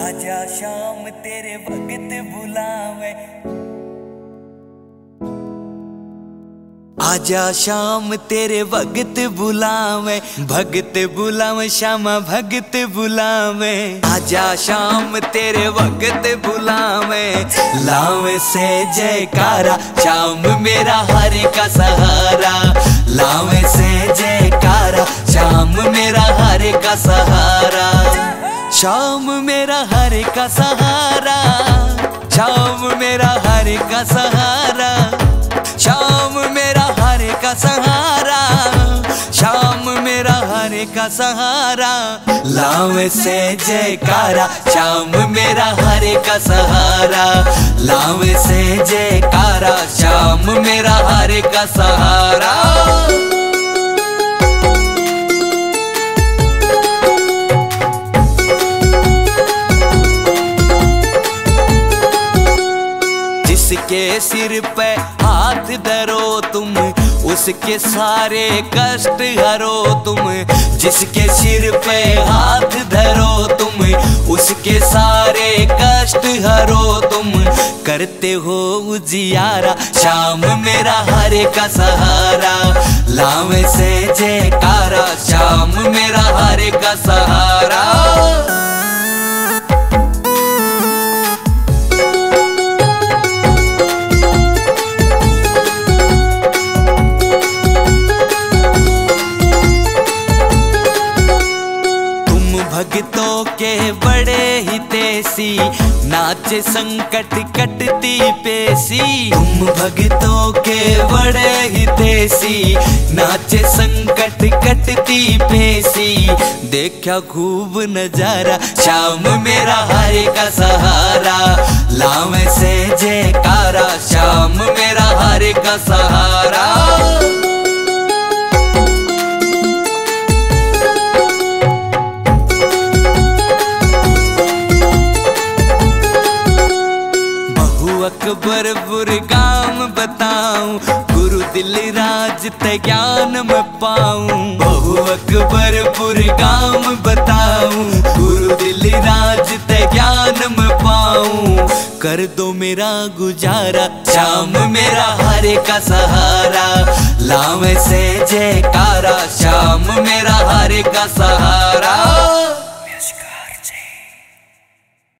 आजा शाम तेरे वक्त बुलावे, आजा शाम तेरे वक्त बुलावे, भगत बुलावे श्यामा भगत बुलावे। आजा शाम तेरे वक्त बुलावे, लावे से जयकारा शाम मेरा हरे का सहारा। लावे से जयकारा शाम मेरा हरे का सहारा। शाम मेरा हरे का सहारा, शाम मेरा हरे का सहारा, शाम मेरा हरे का सहारा, शाम मेरा हरे का सहारा। लावे से जयकारा शाम मेरा हरे का सहारा। लावे से जयकारा शाम मेरा हरे का सहारा। जिसके सिर पे हाथ धरो तुम उसके सारे कष्ट हरो तुम। जिसके सिर पे हाथ धरो तुम उसके सारे कष्ट हरो तुम। करते हो उजियारा शाम मेरा हरे का सहारा। लावे से जयकारा शाम मेरा हरे का सहारा। भगतों के बड़े ही तेसी नाचे संकट कटती पेशी। तुम भगतों के बड़े ही तेसी नाचे संकट कटती पेशी। देखा खूब नजारा शाम मेरा हरे का सहारा। लावे से जयकारा शाम मेरा हरे का सहारा। अकबर बुरगाम बताऊं गुरु दिल राज ते ज्ञान में पाऊं। बहु अकबर बुरगाम बताऊं गुरु दिल राज ते ज्ञान में पाऊं। कर दो मेरा गुजारा शाम मेरा हरे का सहारा। लावे से जयकारा शाम मेरा हरे का सहारा।